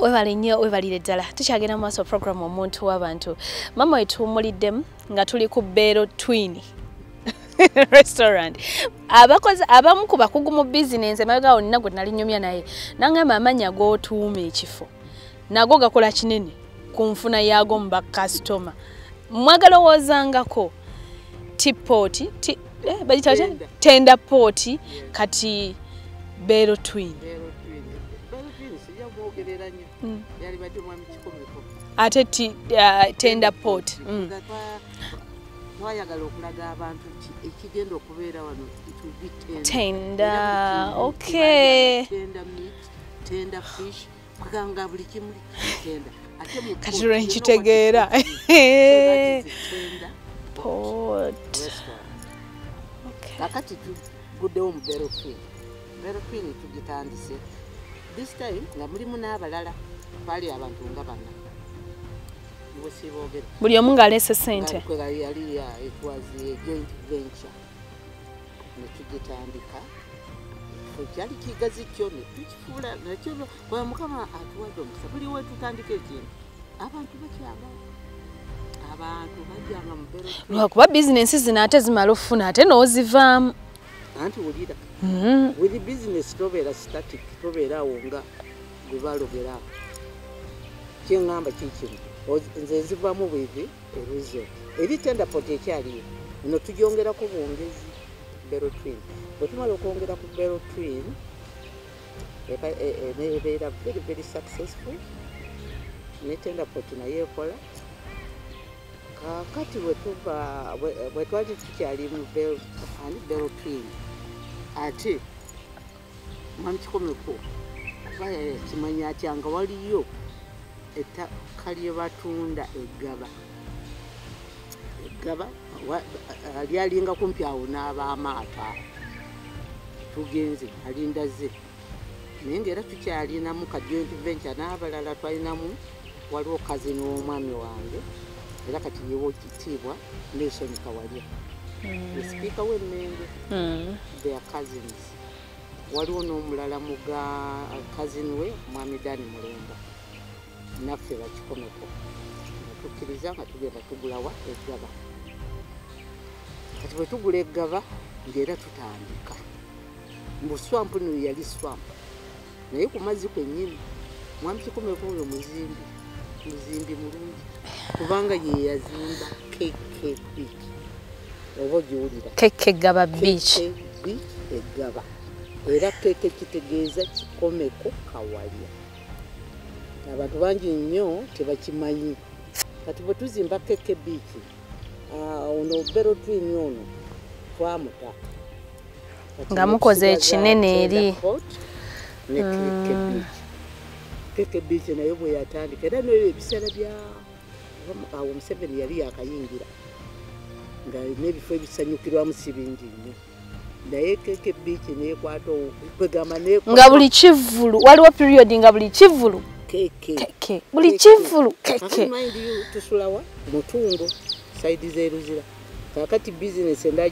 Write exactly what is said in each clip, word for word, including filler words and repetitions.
Webali nnyo webalire ddala tukyagenda mu maaso program omuntu w'abantu mama we tuwumuliddemu nga tuli ku Bero Twin restaurant abakozi abamu ku bakugu mu bizinensi emaga onna gwe nalinyumya naye nangamba amanya g'otuuma ekifo nago gakola kinene ku nfuna yaago mu bakasitoma mwagalowoozangako tipoti ti, eh, bagitaje tenda poti kati Bero Twin. Mm. Ate ti, uh, tender pot. Mm. Tender, okay. Tender meat, tender fish, tender pot. Okay. Very clean to get and say. This time, the Murimuna Valala, Palia Bantungabana. You will see over Muriamunga Lesser Center. It was a joint venture. To get and the car. For Jaliki Gaziton, which full and the children were Mukama at one room. Somebody want to candidate him. I want to watch him. I want to watch him. Look, what business is in Atas Malofuna and Ozivam? Anti Udida. Mm-hmm. With the business trovera static, trovera wonga, Givalo Vera. King number teaching was in the Zibamo with the resort. Every tender potentially, not to younger Kubongas, Bero Twin. But you are going up Bero Twin, they are very, very successful. Netender Potina Pola. Kati wetuba wetwaje tukyalimu Bero and Bero Twin ate mami Kikomeko baye kimanya kyanga waliyo eta kaliye batunda egaba egaba alialinga kumpi awo n'abaamaata tugenze alindaze naye era tukyalinamu ka joint venture n'abalala twalinamu waliwo kazi n'omwami wange era kati yewo kitibwa nation kawalia the speaker we mende their cousins waliwo n'omulala muga cousin we mwami Dani Mulenda naffe bakikomeko tukkiriza nga tugenda tugulawa egaba kati bwe tugula egaba ng'era tutandika mbu swampu niyo yali swampu naye ku mazzi kwennyini mwami Kikomeko oyo muzimbi muzimbi mulungi kubanga ye yazimba keke beach obo gyulira keke gaba beach egaba era keke kitegeeza Kikomeko kawalia abantu bangi nnyo tebakimanyi kati bwe tuzimba keke beach ono Bero Twin ono twamuta nga mukoze ekinene eri ne keke beach keke beach nayo bwe yatandika era n'ebyo ebiseera bya awo Museveni yali yakayingira nga n'ebifo ebisanyukirwamu si bingi nnyo naye keke biiki neekwata kwegamba nga buli kivvulu waliwo periodi nga buli kivvulu keke buli kivvulu keke tusulawa mutungo saidi z'eruzira kakati bizinesi endala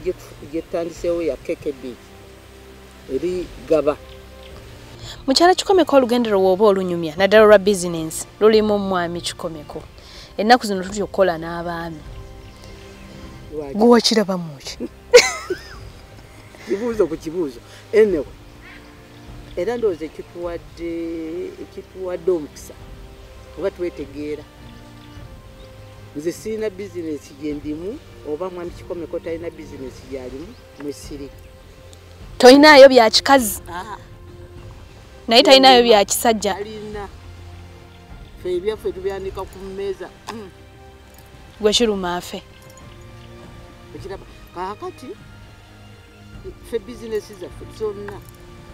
gyetandiseewo ya keke biiki eri gaba mukyala Kikomeko olugendo lw'oba olunyumya naddala lwa bizinensi lulimu mwami Kikomeko ennaku zino tutyo okukola n'abaami guwakiraba muki kibuuzo ku kibuuzo enewe era ndowooza ekituwadde ekituwadde omukisa oba twetegeera nze sirina bizinesi gye ndimu oba mwami Kikomeko talina bizinesi gyalimu mwesiri toyinaayo bya kikazi naye talinayo bya kisajja Febia fe tubyanika ku meza. Gwashiru mafe. Ekiraba kakati fe business za fuzonna.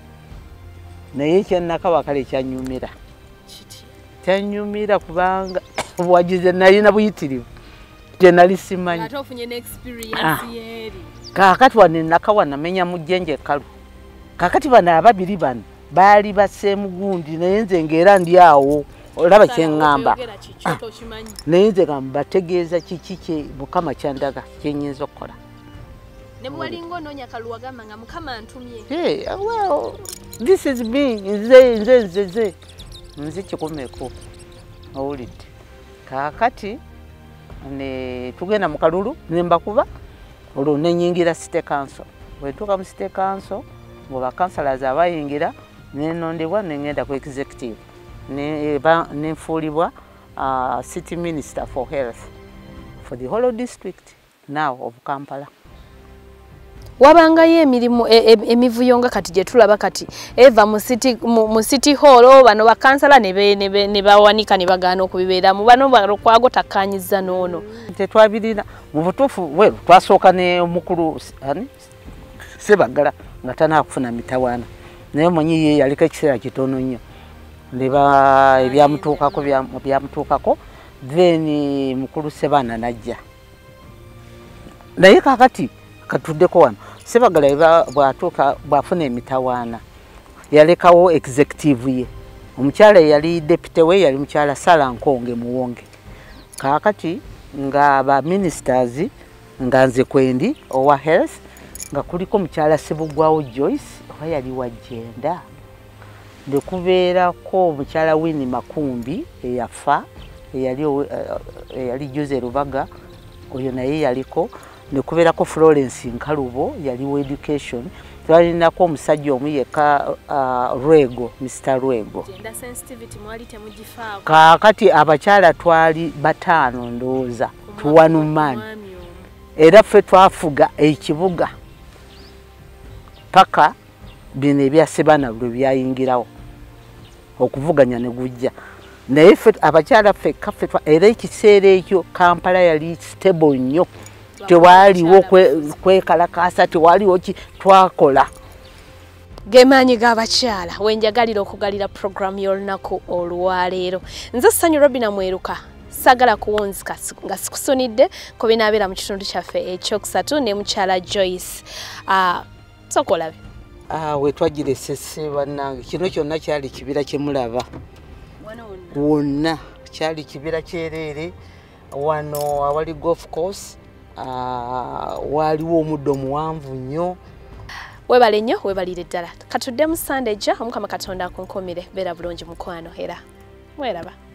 naye kyennakawa kale kyanyumira kyanyumira kubanga obuwagize nalina buyitirivu gye nali simanyi kakati wano ennakawa namenya mu jjenje ekkalu kakati bano ababiri bano baali baseemu gundi naye nze ng'era ndi awo olaba kye ŋŋamba naye nze nga mbategeeza kiki kye Mukama kyandaga kye nnyinza okukola nebwalingo nonya kaluwagama nga Mukama antumye eh well this is me nze nze nze nze nze Kikomeko awulidde kakati ne tugenda mu kalulu ne mbakuba olwo ne nyingira state council wetuuka mu state council ngoba councilors abayingira ne nondebwa ne ngenda ku executive ne ne fulibwa uh, city minister for health for the whole district now of Kampala wabangayo emirimu emivuyo nga kati gye tulaba kati eva mu city mu city hall bano bakansala ne ne bawanika ne bagano okubibeera mu bano barokwago takanyiza nono tetwabirira mu butufu we twasoka ne mukuru ani Sebagala nga tana kufuna mitawana naye mwenye ye yalika kiseera kitono nnyo leba ebyamutuukako byamutuukako then mukuru Sebana najja naye kakati katuddeko wano Sebagala eba bwatuuka bwafuna emitawana yalekawo executive ye omukyala yali deputy we yali mukyala Sala Nkonge Muwonge kakati nga ba ministers nga nze kwendi owa health nga kuliko mukyala Sebugwawo Joyce oba yali wa gender de kubeerako mukyala Winnie Makumbi eyafa eyali eyali Jose Rubaga oyo naye yaliko ne kubeerako Florence Nkalubo yali wa education twalinako omusajja omu yeka uh, Rwego Mister Rwego gender sensitivity mwali temugifaako kakati abakyala twali batano ndooza tuwanumani era ffe twafuga ekibuga paka bine bya Sebana bwe byayingirawo okuvuganya ne gujja naye ffe abakyala ffe kaffe era ekiseera ekyo Kampala yali stable nnyo tewaliwo kwekalakasa tewaliwo ki twakola Gemaanyi g'abakyala wenjagalira okugalira program y'olunaku olwaleero nze Sanyu Robina Mweruka sagala kuwonzika nga sikusonidde ko binaabeera mu kitundu kyaffe ekyokusatu ne mukyala Joyce uh, sokolabe ah we twagire sese banange kino kyonna kyali kibira kyemulaba wano wonna kyali kibira kyerere wano awali golf course ah waliwo omuddo muwanvu nnyo webale nnyo webalire ddala katudde mu Sunday ja omukama Katonda akonkomire bera bulungi mukwano era mweraba.